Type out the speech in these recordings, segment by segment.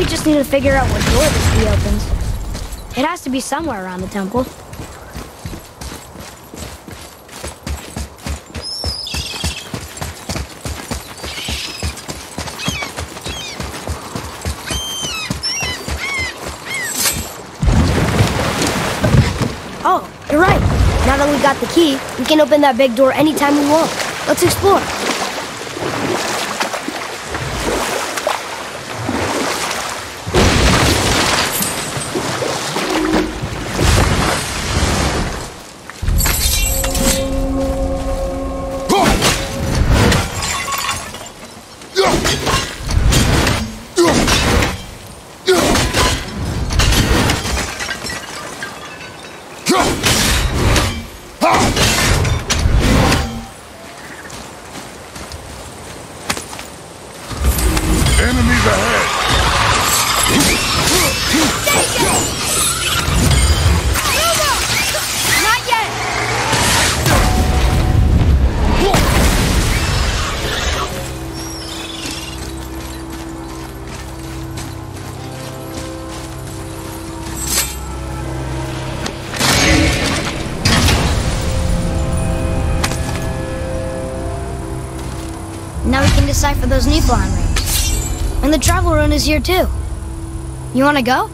we just need to figure out what door this key opens. It has to be somewhere around the temple. Oh, you're right. Now that we got the key, we can open that big door anytime we want. Let's explore. For those Niflheim rings. And the travel rune is here too. You want to go?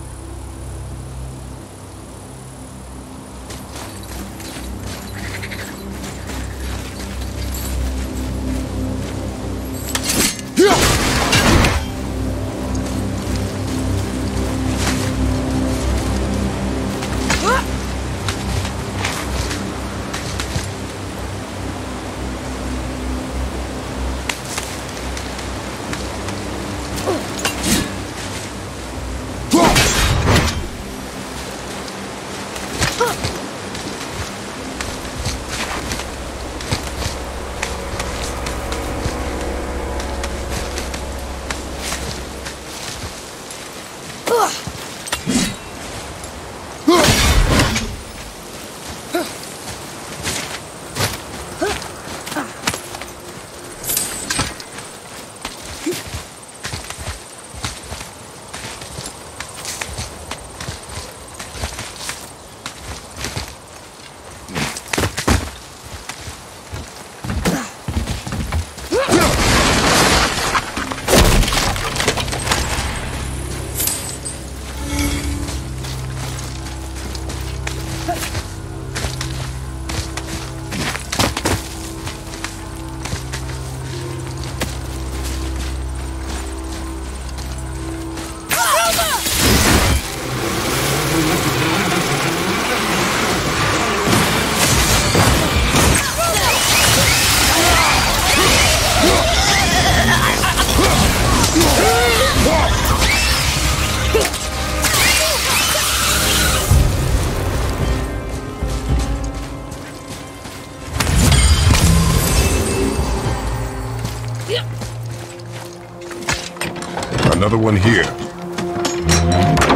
Another one here.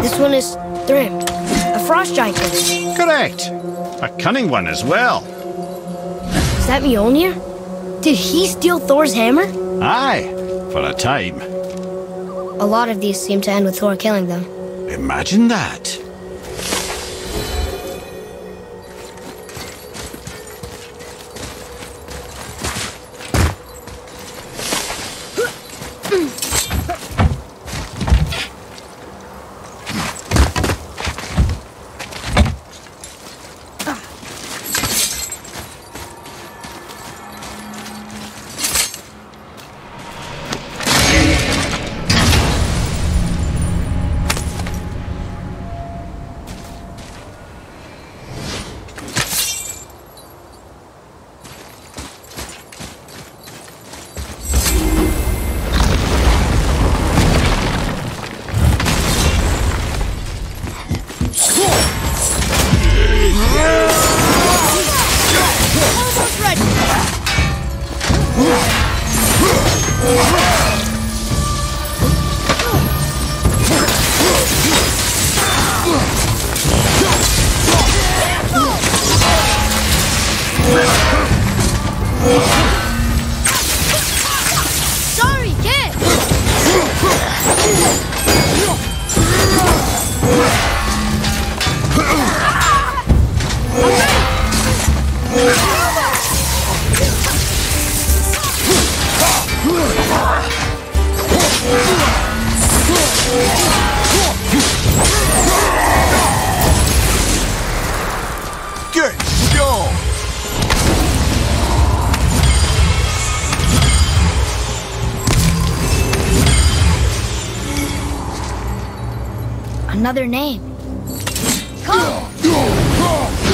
This one is Thrym, a frost giant. Correct. A cunning one as well. Is that Mjolnir? Did he steal Thor's hammer? Aye, for a time. A lot of these seem to end with Thor killing them. Imagine that. Good job! Another name. Come!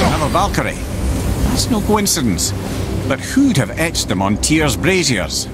Another Valkyrie. That's no coincidence. But who'd have etched them on Tyr's braziers?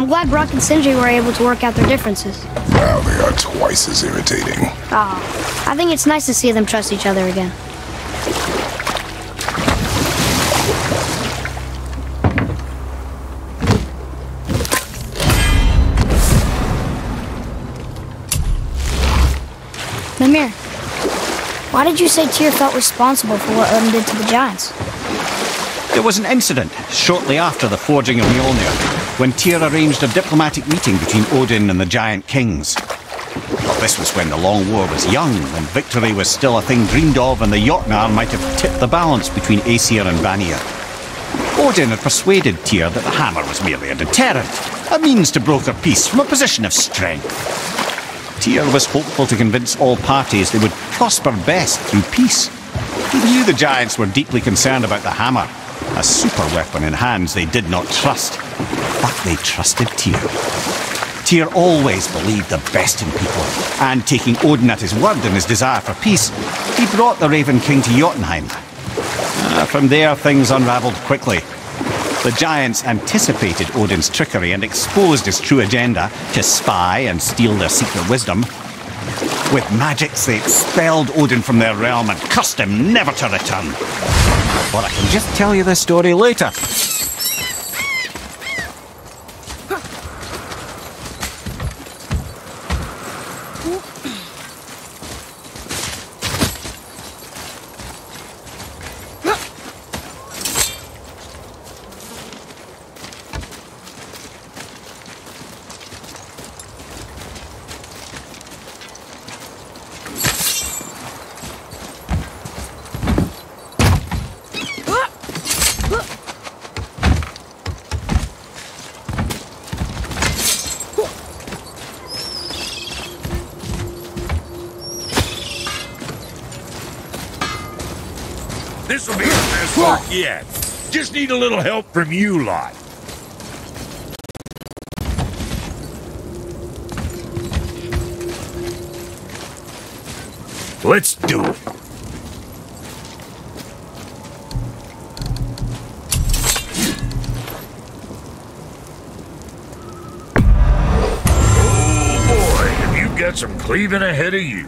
I'm glad Brock and Sindri were able to work out their differences. Now they are twice as irritating. Ah, I think it's nice to see them trust each other again. Mimir, why did you say Tyr felt responsible for what Odin did to the giants? It was an incident shortly after the forging of Mjolnir, when Tyr arranged a diplomatic meeting between Odin and the giant kings. But this was when the long war was young, when victory was still a thing dreamed of, and the Jotnar might have tipped the balance between Aesir and Vanir. Odin had persuaded Tyr that the hammer was merely a deterrent, a means to broker peace from a position of strength. Tyr was hopeful to convince all parties they would prosper best through peace. He knew the giants were deeply concerned about the hammer, a super weapon in hands they did not trust. But they trusted Tyr. Tyr always believed the best in people, and taking Odin at his word and his desire for peace, he brought the Raven King to Jotunheim. From there, things unraveled quickly. The giants anticipated Odin's trickery and exposed his true agenda to spy and steal their secret wisdom. With magics, they expelled Odin from their realm and cursed him never to return. But I can just tell you this story later. This'll be the best look yet. Just need a little help from you lot. Let's do it. Oh boy, have you got some cleaving ahead of you.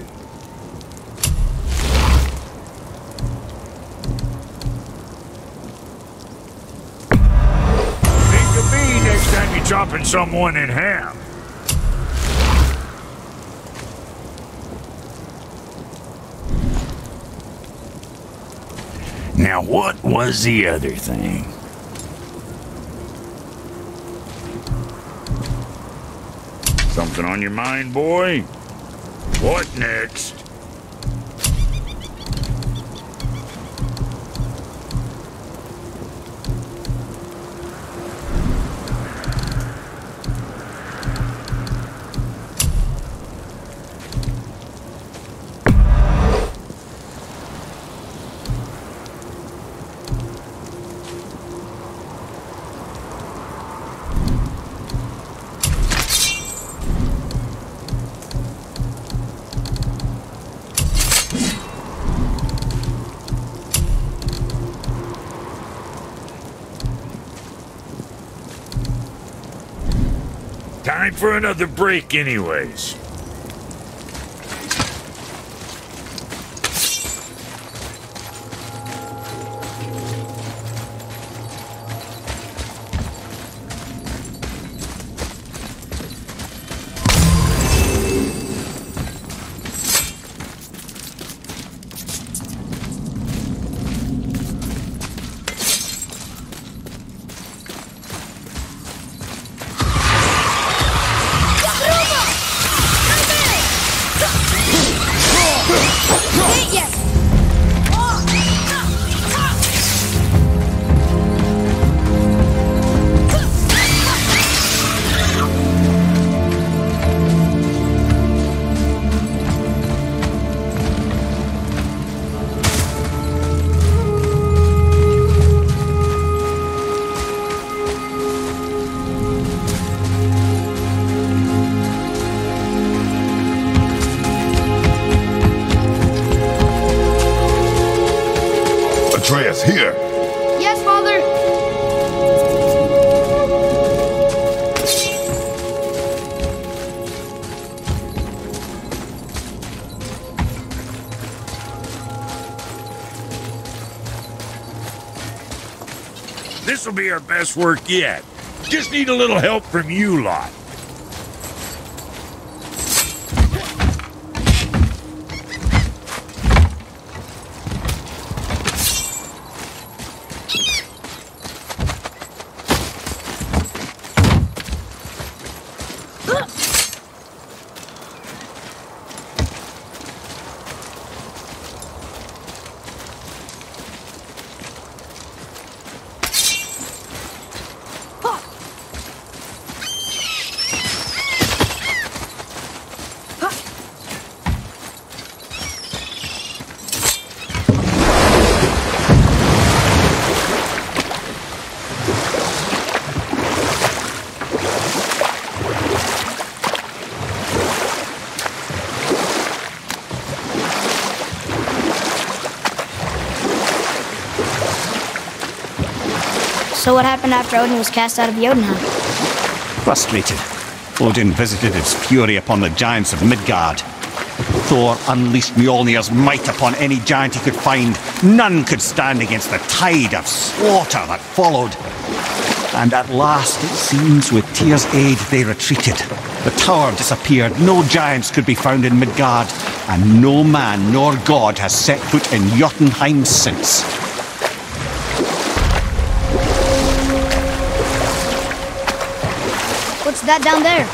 Chopping someone in half. Now, what was the other thing? Something on your mind, boy? What next? Time for another break, anyways. Atreus, here! Yes, Father! This'll be our best work yet. Just need a little help from you lot. So what happened after Odin was cast out of Jotunheim? Frustrated, Odin visited his fury upon the giants of Midgard. Thor unleashed Mjolnir's might upon any giant he could find. None could stand against the tide of slaughter that followed. And at last, it seems, with Tyr's aid, they retreated. The tower disappeared, no giants could be found in Midgard, and no man nor god has set foot in Jotunheim since. What's that down there?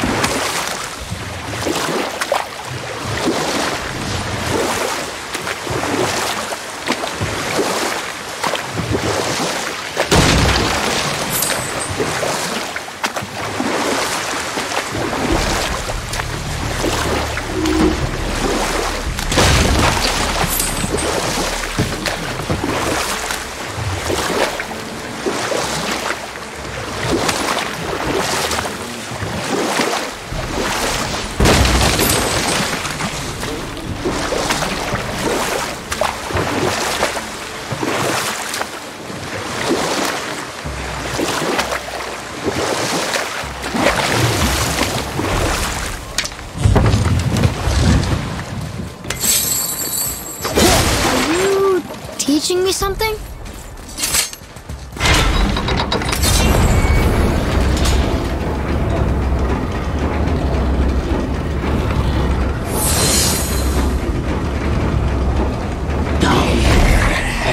Something?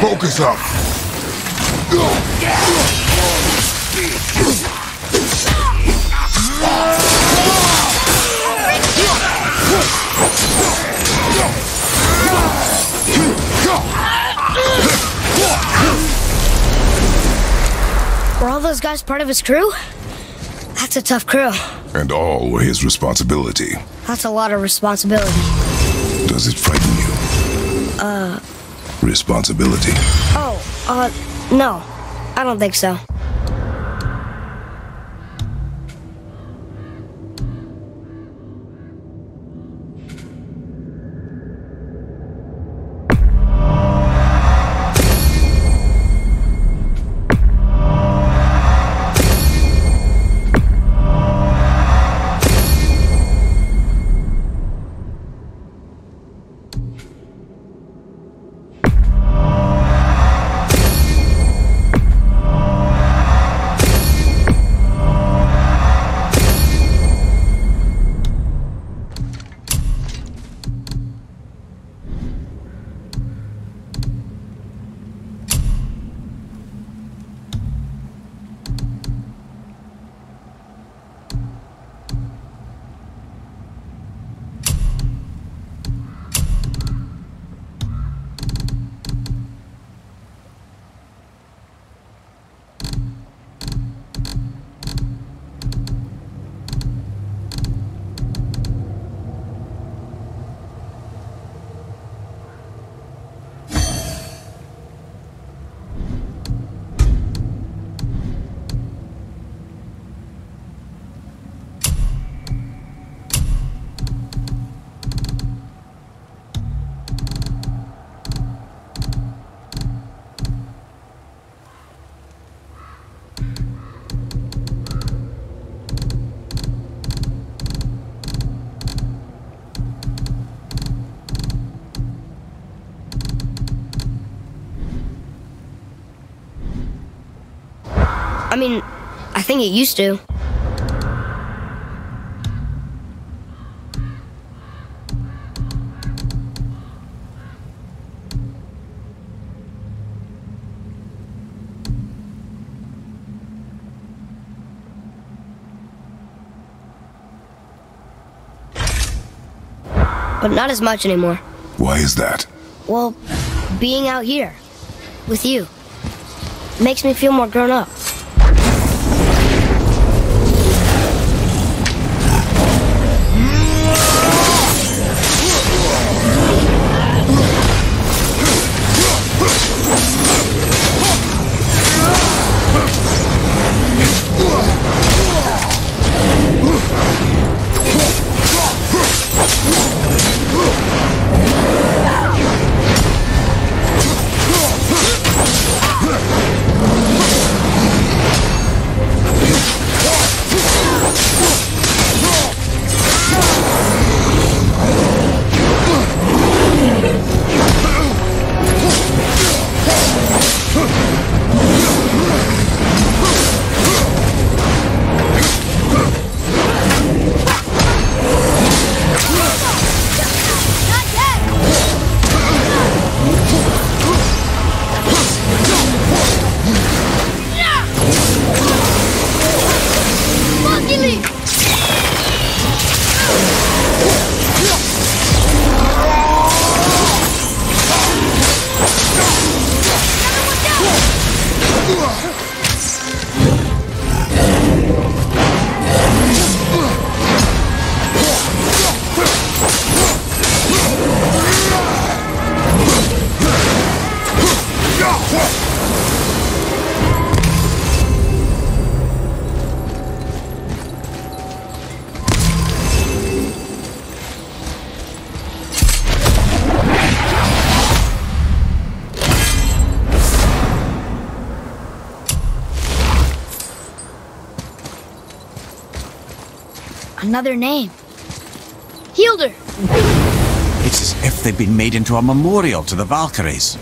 Focus up. Were all those guys part of his crew? That's a tough crew. And all were his responsibility. That's a lot of responsibility. Does it frighten you? Responsibility. Oh, no. I don't think so. I mean, I think it used to. But not as much anymore. Why is that? Well, being out here, with you, makes me feel more grown up. Another name. Hildur! It's as if they've been made into a memorial to the Valkyries.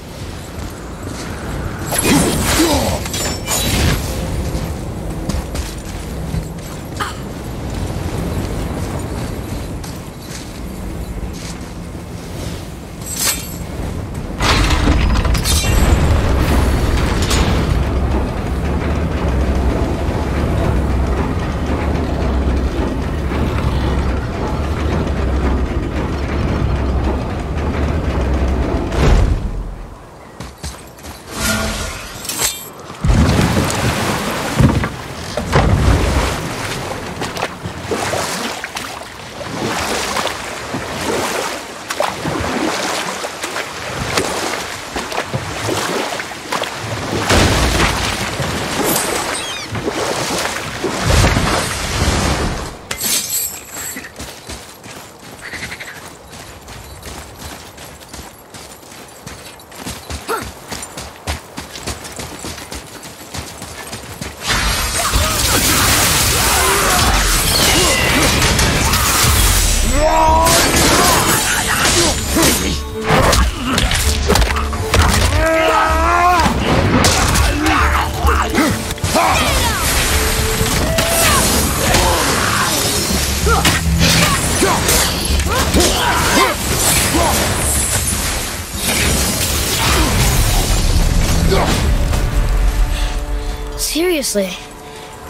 Seriously,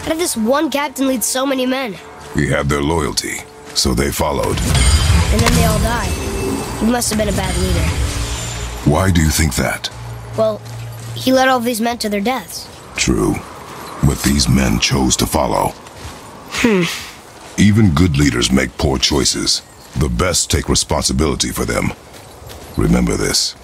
how did this one captain lead so many men? He had their loyalty, so they followed. And then they all died. He must have been a bad leader. Why do you think that? Well, he led all these men to their deaths. True, but these men chose to follow. Even good leaders make poor choices. The best take responsibility for them. Remember this.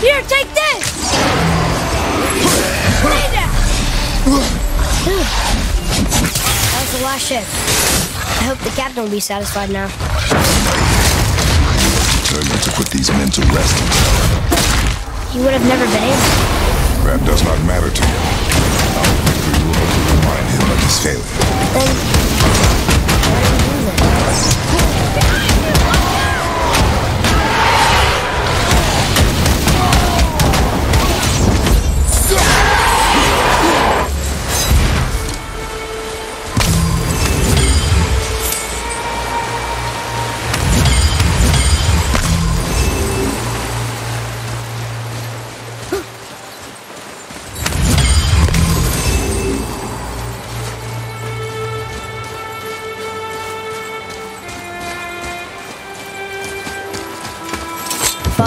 Here, take this! Stay down! That was the last ship. I hope the captain will be satisfied now. Determined to put these men to rest. He would have never been able. That does not matter to him. Our victory will only remind him of his failure.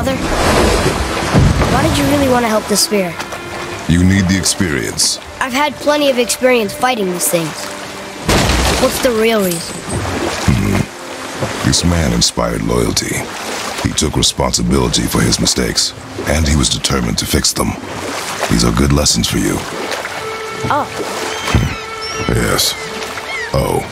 Then, why do you do that? Father, why did you really want to help the spear? You need the experience. I've had plenty of experience fighting these things. What's the real reason? This man inspired loyalty. He took responsibility for his mistakes, and he was determined to fix them. These are good lessons for you. Oh. Yes. Oh.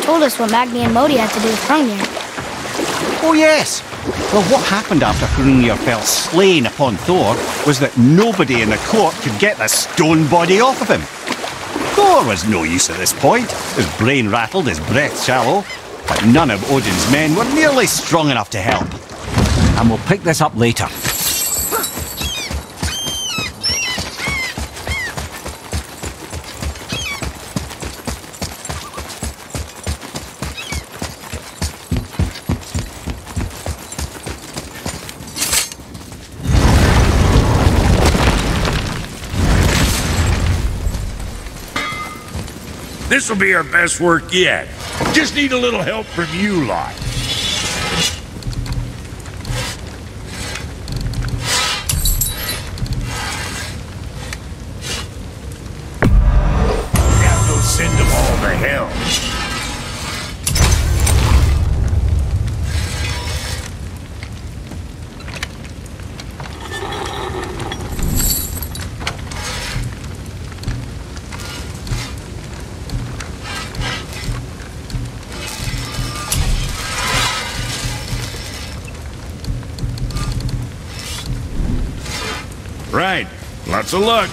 Told us what Magni and Modi had to do with Hrungnir. Oh yes! Well, what happened after Hrungnir fell slain upon Thor was that nobody in the court could get the stone body off of him. Thor was no use at this point. His brain rattled, his breath shallow, but none of Odin's men were nearly strong enough to help. And we'll pick this up later. This will be our best work yet. Just need a little help from you lot. Now go send them all to hell. Right, lots of luck.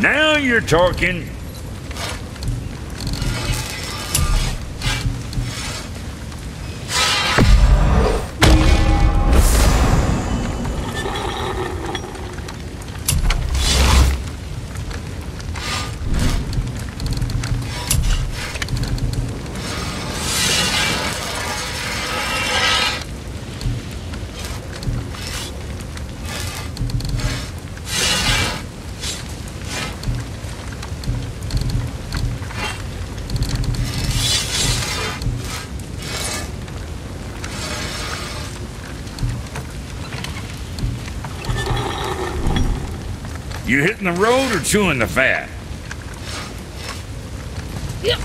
Now you're talking. You hitting the road or chewing the fat? Yep.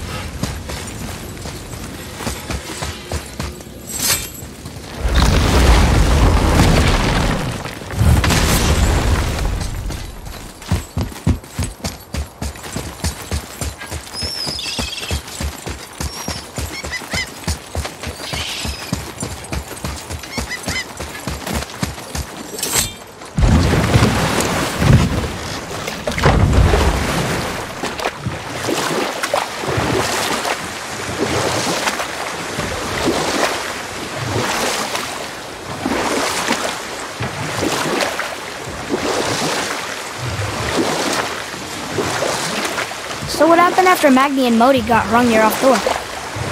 So what happened after Magni and Modi got Hrungnir off Thor?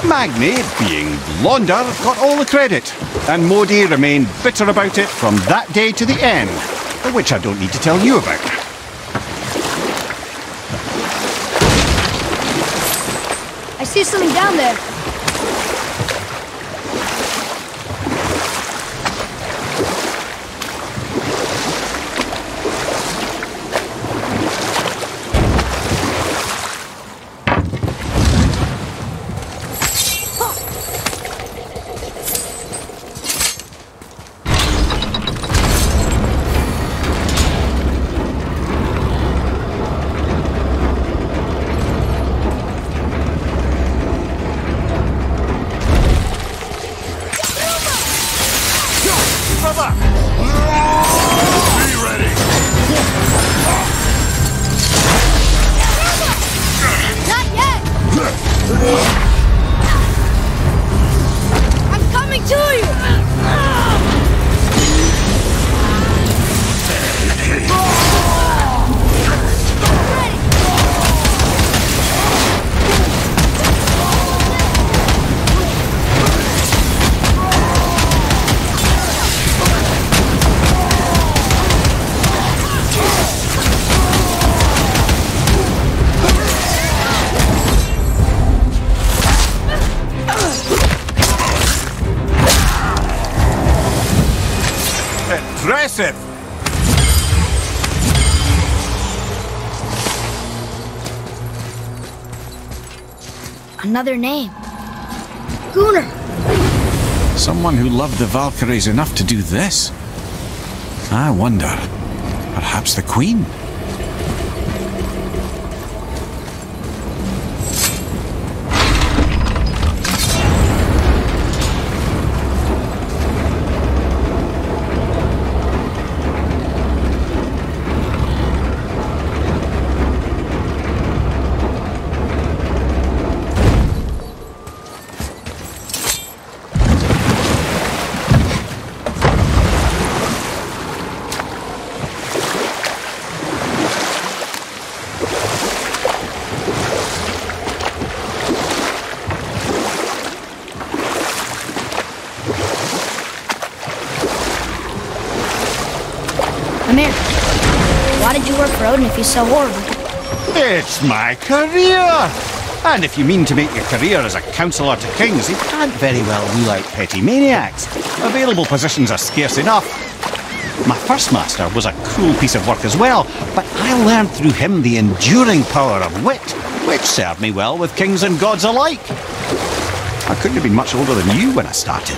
Magni, being blonder, got all the credit, and Modi remained bitter about it from that day to the end, which I don't need to tell you about. I see something down there. Another name. Gunnar. Someone who loved the Valkyries enough to do this? I wonder. Perhaps the Queen? If he's so horrible. It's my career! And if you mean to make your career as a counsellor to kings, you can't very well rule out petty maniacs. Available positions are scarce enough. My first master was a cruel piece of work as well, but I learned through him the enduring power of wit, which served me well with kings and gods alike. I couldn't have been much older than you when I started.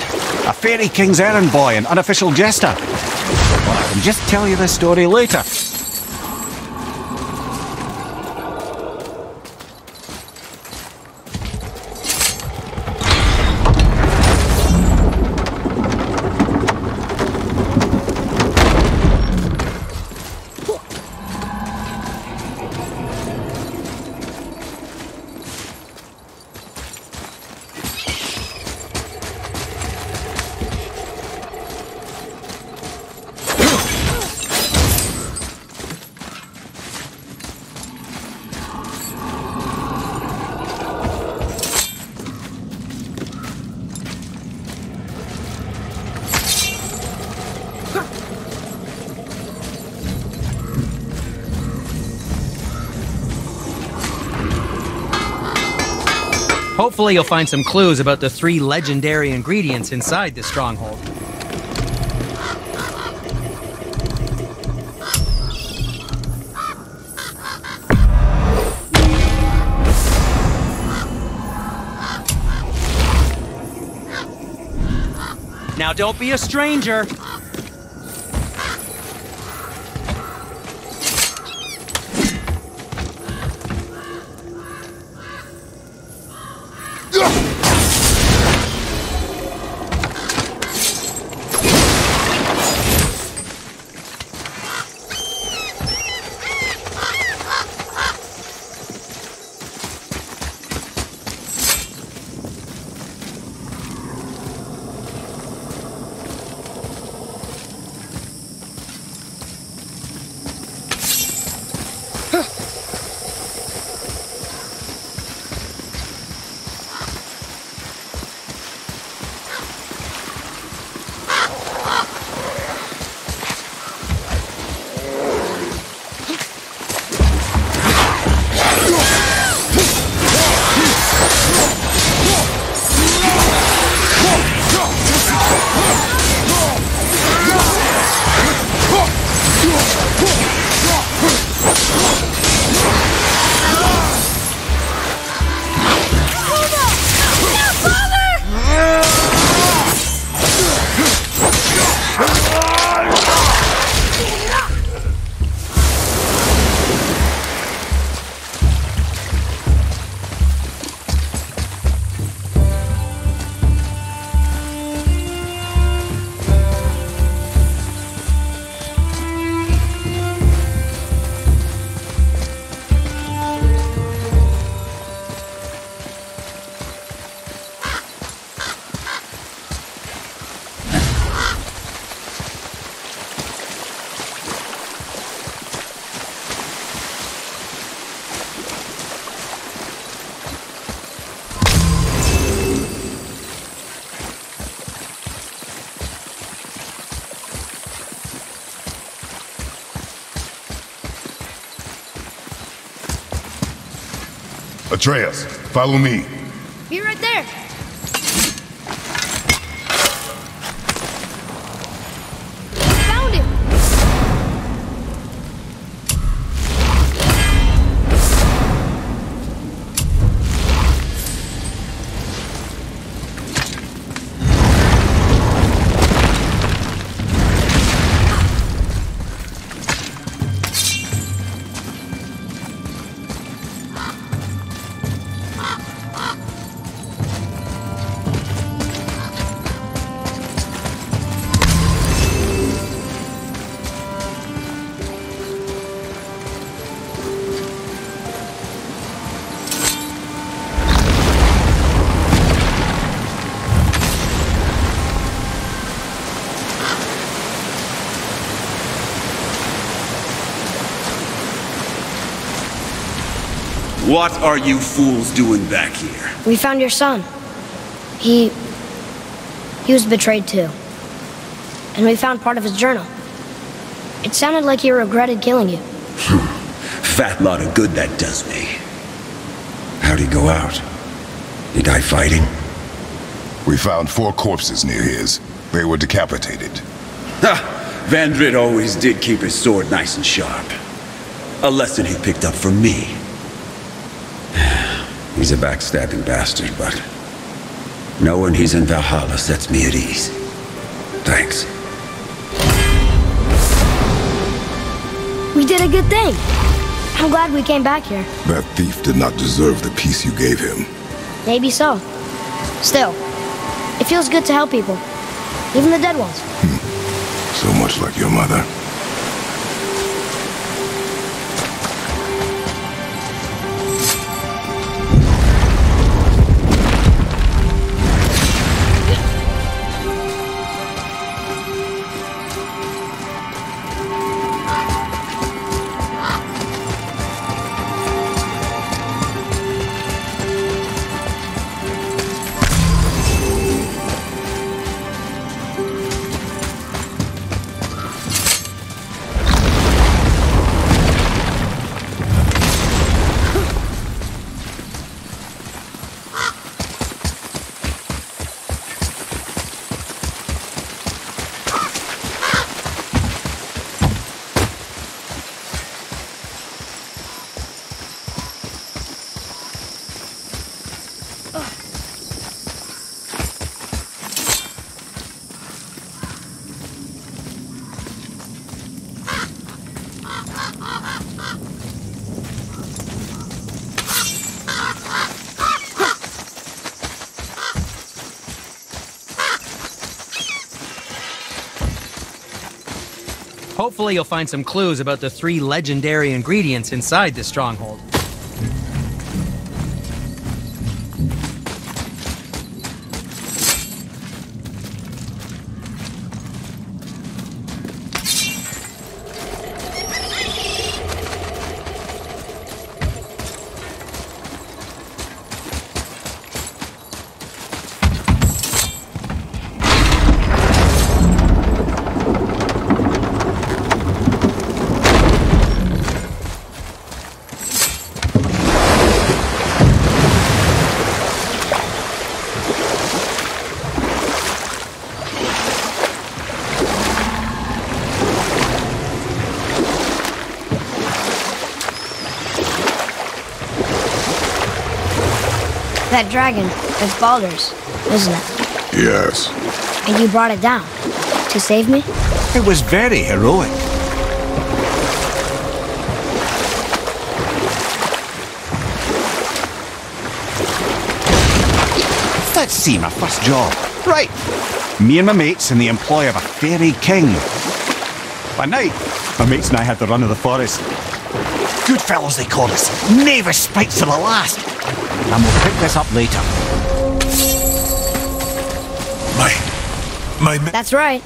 A fairy king's errand boy and unofficial jester. Well, I can just tell you this story later. Hopefully you'll find some clues about the 3 legendary ingredients inside this stronghold. Now don't be a stranger. Atreus, follow me. Be right there. Found it. What are you fools doing back here? We found your son. He was betrayed too. And we found part of his journal. It sounded like he regretted killing you. Fat lot of good that does me. How'd he go out? He died fighting? We found 4 corpses near his. They were decapitated. Ha! Vandrit always did keep his sword nice and sharp. A lesson he picked up from me. He's a backstabbing bastard, but knowing he's in Valhalla sets me at ease. Thanks. We did a good thing. I'm glad we came back here. That thief did not deserve the peace you gave him. Maybe so. Still, it feels good to help people. Even the dead ones. So much like your mother. Hopefully you'll find some clues about the 3 legendary ingredients inside this stronghold. That dragon is Baldur's, isn't it? Yes. And you brought it down to save me? It was very heroic. Let's see my first job. Right. Me and my mates in the employ of a fairy king. By night, my mates and I had the run of the forest. Good fellows they called us. Knavish spites to the last. And we'll pick this up later. That's right.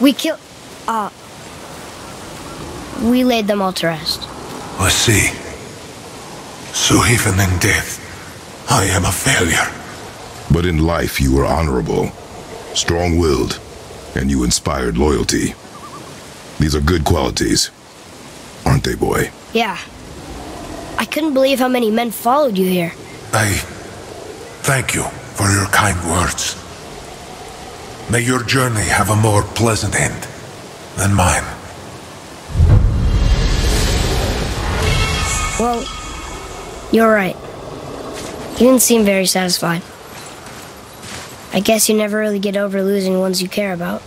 We killed... we laid them all to rest. I see. So even in death, I am a failure. But in life you were honorable, strong-willed, and you inspired loyalty. These are good qualities, aren't they, boy? Yeah. I couldn't believe how many men followed you here. I thank you for your kind words. May your journey have a more pleasant end than mine. Well, you're right. You didn't seem very satisfied. I guess you never really get over losing ones you care about.